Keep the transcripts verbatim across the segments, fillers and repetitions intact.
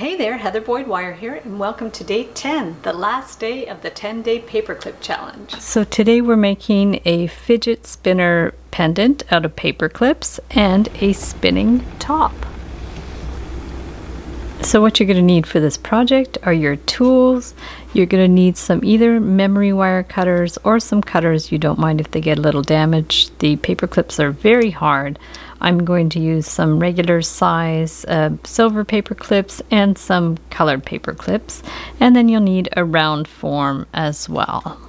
Hey there, Heather Boyd Wire here, and welcome to day ten, the last day of the ten day paperclip challenge. So today we're making a fidget spinner pendant out of paperclips and a spinning top. So what you're going to need for this project are your tools. You're going to need some either memory wire cutters or some cutters you don't mind if they get a little damaged. The paperclips are very hard. I'm going to use some regular size uh, silver paper clips and some colored paper clips, and then you'll need a round form as well.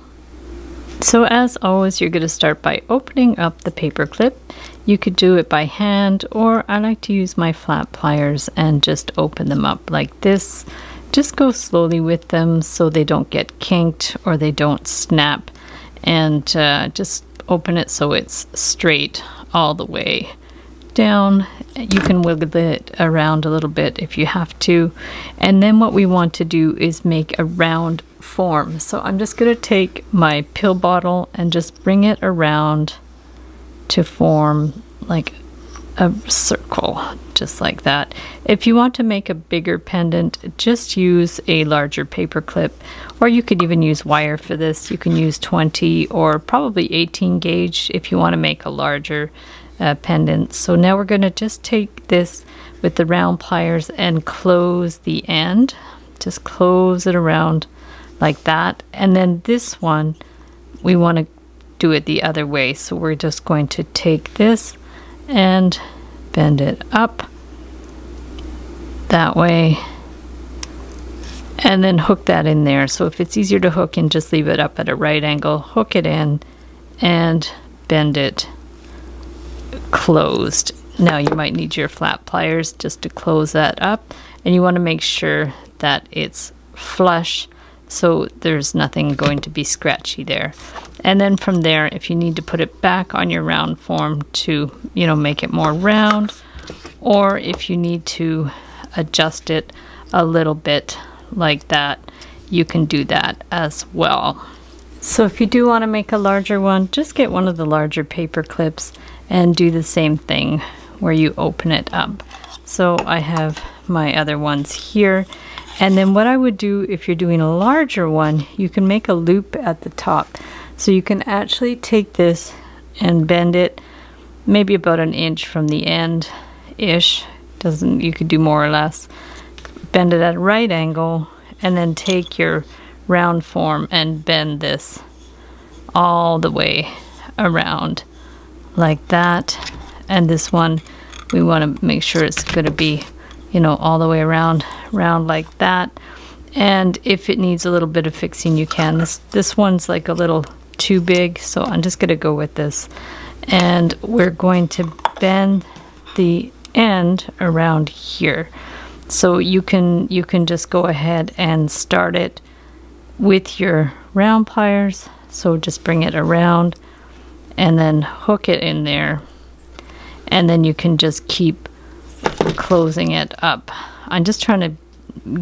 So as always, you're going to start by opening up the paper clip. You could do it by hand, or I like to use my flat pliers and just open them up like this. Just go slowly with them so they don't get kinked or they don't snap, and uh, just open it so it's straight all the way down. You can wiggle it around a little bit if you have to, and then what we want to do is make a round form. So I'm just going to take my pill bottle and just bring it around to form like a circle, just like that. If you want to make a bigger pendant, just use a larger paper clip, or you could even use wire for this. You can use twenty or probably eighteen gauge if you want to make a larger Uh, pendant. So now we're going to just take this with the round pliers and close the end. Just close it around like that. And then this one, we want to do it the other way. So we're just going to take this and bend it up that way, and then hook that in there. So if it's easier to hook in, just leave it up at a right angle, hook it in and bend it closed. Now you might need your flat pliers just to close that up, and you want to make sure that it's flush so there's nothing going to be scratchy there. And then from there, if you need to put it back on your round form to, you know, make it more round, or if you need to adjust it a little bit like that, you can do that as well. So if you do want to make a larger one, just get one of the larger paper clips and do the same thing where you open it up. So I have my other ones here. And then what I would do, if you're doing a larger one, you can make a loop at the top. So you can actually take this and bend it maybe about an inch from the end-ish. Doesn't, you could do more or less. Bend it at a right angle, and then take your round form and bend this all the way around like that. And this one, we want to make sure it's going to be, you know, all the way around round like that. And if it needs a little bit of fixing, you can. This this one's like a little too big, so I'm just going to go with this, and we're going to bend the end around here. So you can you can just go ahead and start it with your round pliers. So just bring it around and then hook it in there, and then you can just keep closing it up. I'm just trying to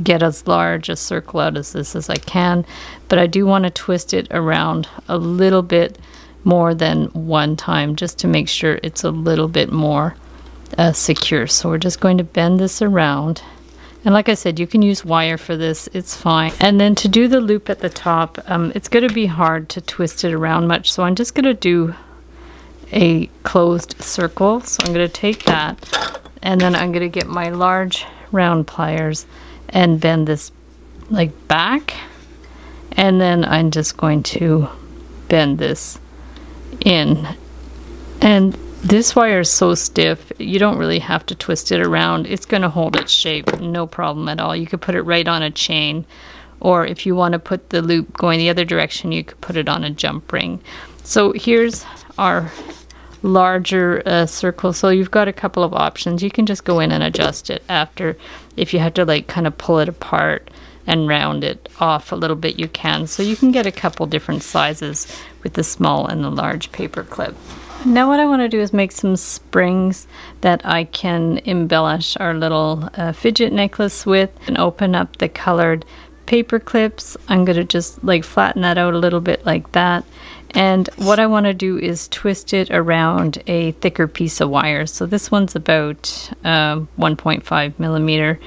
get as large a circle out as this as I can, but I do want to twist it around a little bit more than one time just to make sure it's a little bit more uh, secure. So we're just going to bend this around. And like I said, you can use wire for this, it's fine. And then to do the loop at the top, um, it's going to be hard to twist it around much, so I'm just going to do a closed circle. So I'm going to take that, and then I'm going to get my large round pliers and bend this like back, and then I'm just going to bend this in. And this wire is so stiff, you don't really have to twist it around. It's going to hold its shape, no problem at all. You could put it right on a chain, or if you want to put the loop going the other direction, you could put it on a jump ring. So here's our larger uh, circle. So you've got a couple of options. You can just go in and adjust it after. If you have to like kind of pull it apart and round it off a little bit, you can. So you can get a couple different sizes with the small and the large paper clip. Now what I want to do is make some springs that I can embellish our little uh, fidget necklace with, and open up the colored paper clips. I'm going to just like flatten that out a little bit like that, And what I want to do is twist it around a thicker piece of wire. So this one's about um, one point five millimeter.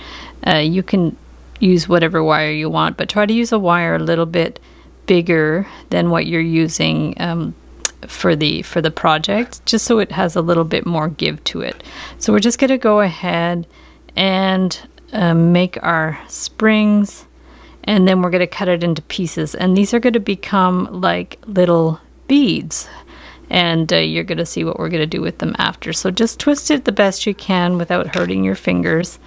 Uh, you can use whatever wire you want, but try to use a wire a little bit bigger than what you're using um, for the for the project, just so it has a little bit more give to it. So we're just going to go ahead and uh, make our springs, and then we're going to cut it into pieces, and these are going to become like little beads, and uh, you're going to see what we're going to do with them after. So just twist it the best you can without hurting your fingers,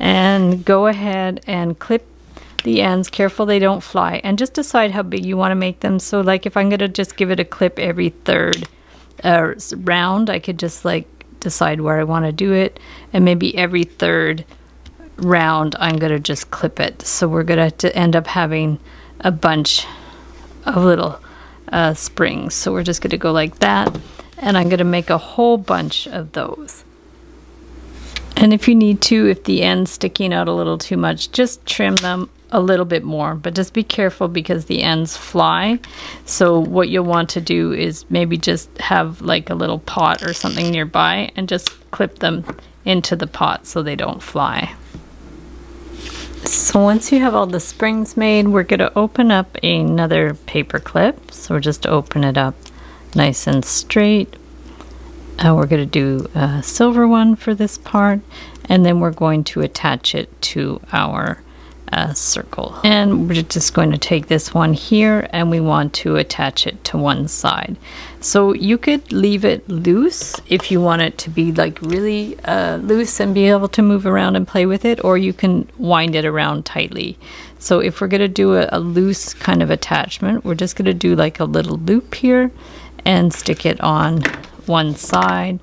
and go ahead and clip the ends. Careful they don't fly, and just decide how big you want to make them. So like if I'm going to just give it a clip every third uh, round, I could just like decide where I want to do it, and maybe every third round I'm going to just clip it. So we're going to end up having a bunch of little uh, springs. So we're just going to go like that, and I'm going to make a whole bunch of those. And if you need to, if the end's sticking out a little too much, just trim them a little bit more, but just be careful because the ends fly. So what you'll want to do is maybe just have like a little pot or something nearby, and just clip them into the pot so they don't fly. So once you have all the springs made, we're going to open up another paper clip. So we're just to open it up nice and straight. Uh, we're going to do a silver one for this part, and then we're going to attach it to our uh, circle. And we're just going to take this one here, and we want to attach it to one side. So you could leave it loose if you want it to be like really uh, loose and be able to move around and play with it, or you can wind it around tightly. So if we're going to do a, a loose kind of attachment, we're just going to do like a little loop here and stick it on one side.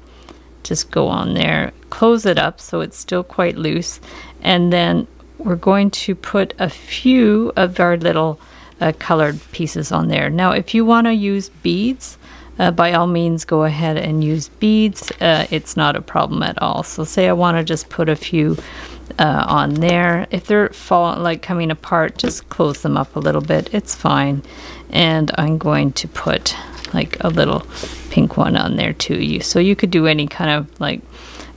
Just go on there, close it up so it's still quite loose, and then we're going to put a few of our little uh, colored pieces on there. Now if you want to use beads, uh, by all means go ahead and use beads. Uh, it's not a problem at all. So say I want to just put a few uh, on there. If they're falling, like coming apart, just close them up a little bit, it's fine. And I'm going to put like a little pink one on there too. You so you could do any kind of like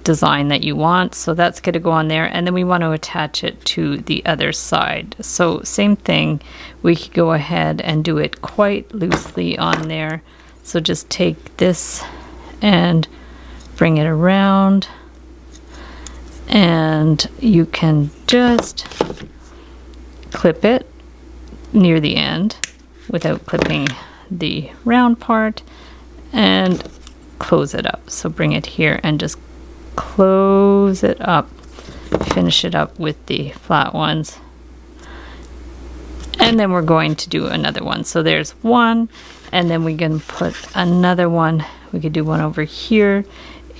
design that you want. So that's going to go on there, and then we want to attach it to the other side. So same thing, we could go ahead and do it quite loosely on there. So just take this and bring it around, and you can just clip it near the end without clipping the round part, and close it up. So bring it here and just close it up, finish it up with the flat ones, and then we're going to do another one. So there's one, and then we can put another one. We could do one over here.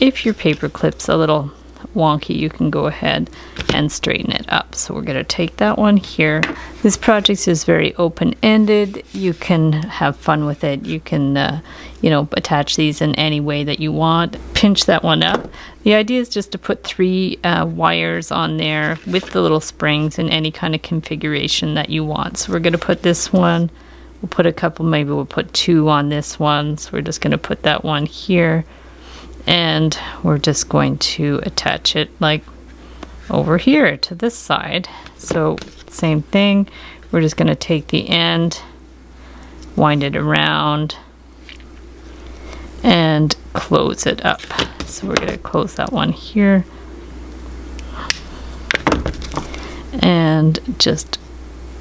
If your paper clip's a little wonky, you can go ahead and straighten it up. So we're going to take that one here. This project is very open-ended. You can have fun with it. You can uh, you know, attach these in any way that you want. Pinch that one up. The idea is just to put three uh, wires on there with the little springs in any kind of configuration that you want. So we're going to put this one, we'll put a couple, maybe we'll put two on this one. So we're just going to put that one here, and we're just going to attach it like over here to this side. So same thing, we're just going to take the end, wind it around, and close it up. So we're going to close that one here and just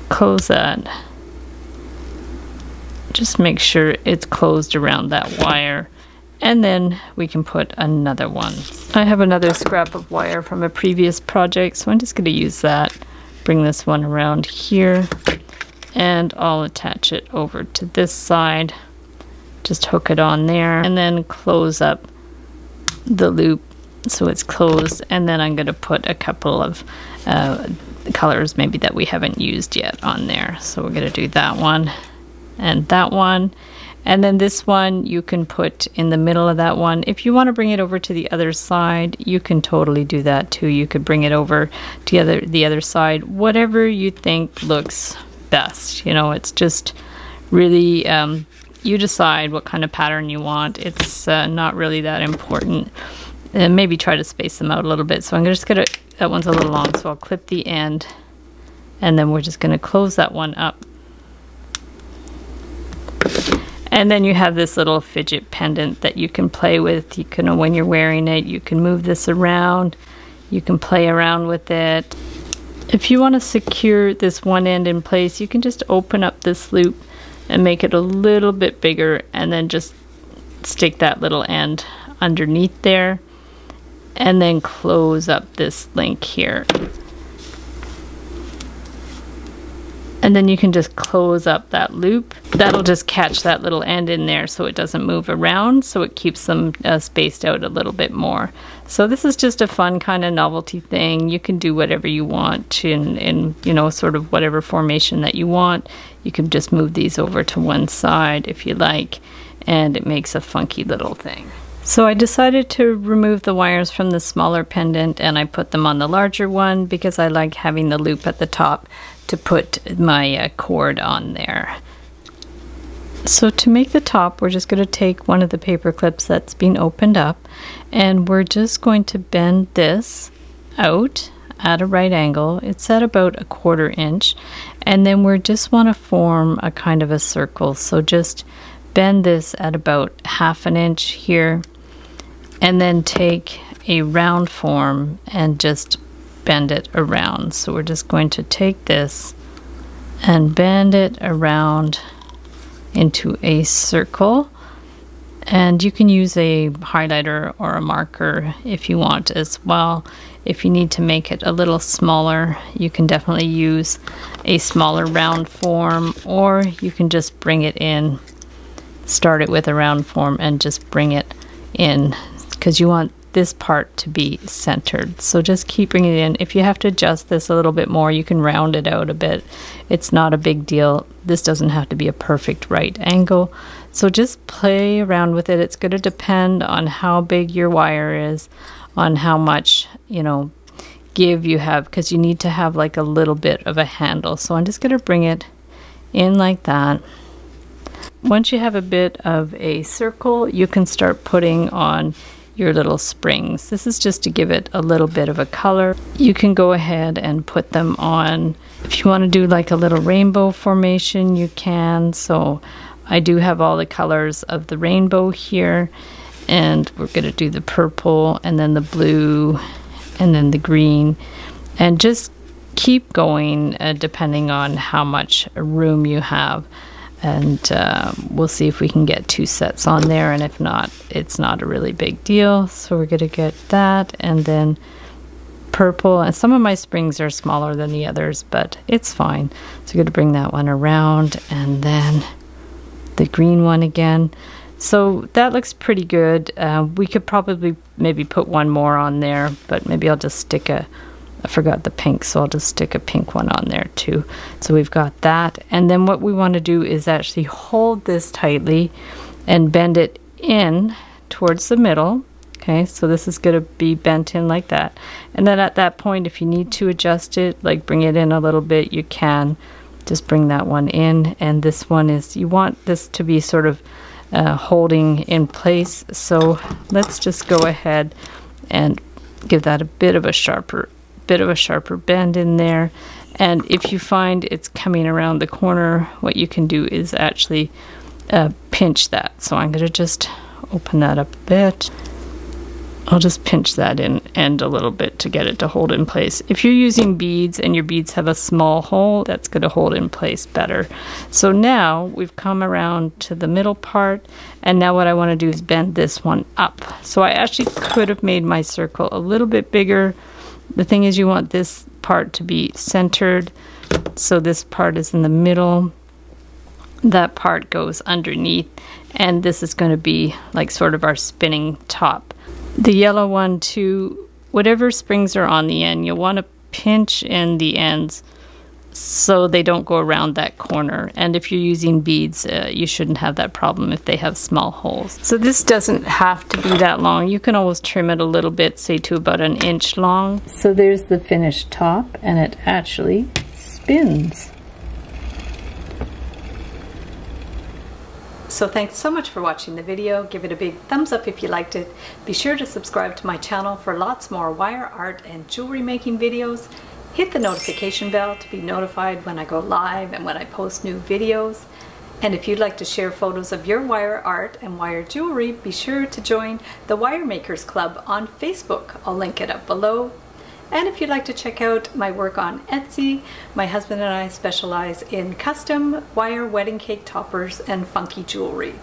close that. Just make sure it's closed around that wire, and then we can put another one. I have another scrap of wire from a previous project, so I'm just going to use that. Bring this one around here, and I'll attach it over to this side. Just hook it on there, and then close up the loop so it's closed, and then I'm going to put a couple of uh, colors maybe that we haven't used yet on there. So we're going to do that one and that one. And then this one you can put in the middle of that one. If you want to bring it over to the other side, you can totally do that too. You could bring it over to the other, the other side, whatever you think looks best. You know, it's just really um, you decide what kind of pattern you want. It's uh, not really that important. And maybe try to space them out a little bit. So I'm gonna just gonna, that one's a little long, so I'll clip the end, and then we're just gonna close that one up. And then you have this little fidget pendant that you can play with. You can, when you're wearing it, you can move this around. You can play around with it. If you want to secure this one end in place, you can just open up this loop and make it a little bit bigger, and then just stick that little end underneath there, and then close up this link here. And then you can just close up that loop. That'll just catch that little end in there so it doesn't move around, so it keeps them uh, spaced out a little bit more. So this is just a fun kind of novelty thing. You can do whatever you want in, in, you know, sort of whatever formation that you want. You can just move these over to one side if you like, and it makes a funky little thing. So I decided to remove the wires from the smaller pendant, and I put them on the larger one because I like having the loop at the top to put my uh, cord on there. So to make the top, we're just going to take one of the paper clips that's been opened up, and we're just going to bend this out at a right angle. It's at about a quarter inch, and then we just want to form a kind of a circle. So just bend this at about half an inch here, and then take a round form and just bend it around. So we're just going to take this and bend it around into a circle, and you can use a highlighter or a marker if you want as well. If you need to make it a little smaller, you can definitely use a smaller round form, or you can just bring it in, start it with a round form and just bring it in, because you want this part to be centered. So just keep bringing it in. If you have to adjust this a little bit more, you can round it out a bit. It's not a big deal. This doesn't have to be a perfect right angle. So just play around with it. It's going to depend on how big your wire is, on how much, you know, give you have, because you need to have like a little bit of a handle. So I'm just going to bring it in like that. Once you have a bit of a circle, you can start putting on your little springs. This is just to give it a little bit of a color. You can go ahead and put them on. If you want to do like a little rainbow formation, you can. So I do have all the colors of the rainbow here, and we're going to do the purple and then the blue and then the green, and just keep going uh, depending on how much room you have. And uh, we'll see if we can get two sets on there, and if not, it's not a really big deal. So we're going to get that, and then purple, and some of my springs are smaller than the others, but it's fine. So I'm going to bring that one around, and then the green one again. So that looks pretty good. Uh, we could probably maybe put one more on there, but maybe I'll just stick a I forgot the pink, so I'll just stick a pink one on there too. So we've got that, and then what we want to do is actually hold this tightly and bend it in towards the middle. Okay, so this is going to be bent in like that, and then at that point, if you need to adjust it, like bring it in a little bit, you can just bring that one in, and this one is, you want this to be sort of uh, holding in place. So let's just go ahead and give that a bit of a sharper bit of a sharper bend in there. And if you find it's coming around the corner, what you can do is actually uh, pinch that. So I'm going to just open that up a bit. I'll just pinch that in end a little bit to get it to hold in place. If you're using beads and your beads have a small hole, that's going to hold in place better. So now we've come around to the middle part, and now what I want to do is bend this one up. So I actually could have made my circle a little bit bigger. The thing is, you want this part to be centered, so this part is in the middle, that part goes underneath, and this is going to be like sort of our spinning top. The yellow one too, whatever springs are on the end, you'll want to pinch in the ends so they don't go around that corner. And if you're using beads, uh, you shouldn't have that problem if they have small holes. So this doesn't have to be that long. You can always trim it a little bit, say to about an inch long. So there's the finished top, and it actually spins. So thanks so much for watching the video. Give it a big thumbs up if you liked it. Be sure to subscribe to my channel for lots more wire art and jewelry making videos. Hit the notification bell to be notified when I go live and when I post new videos. And if you'd like to share photos of your wire art and wire jewelry, be sure to join the Wire Makers Club on Facebook. I'll link it up below. And if you'd like to check out my work on Etsy, my husband and I specialize in custom wire wedding cake toppers and funky jewelry.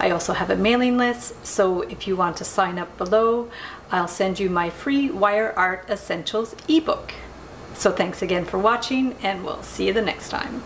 I also have a mailing list, so if you want to sign up below, I'll send you my free Wire Art Essentials ebook. So thanks again for watching, and we'll see you the next time.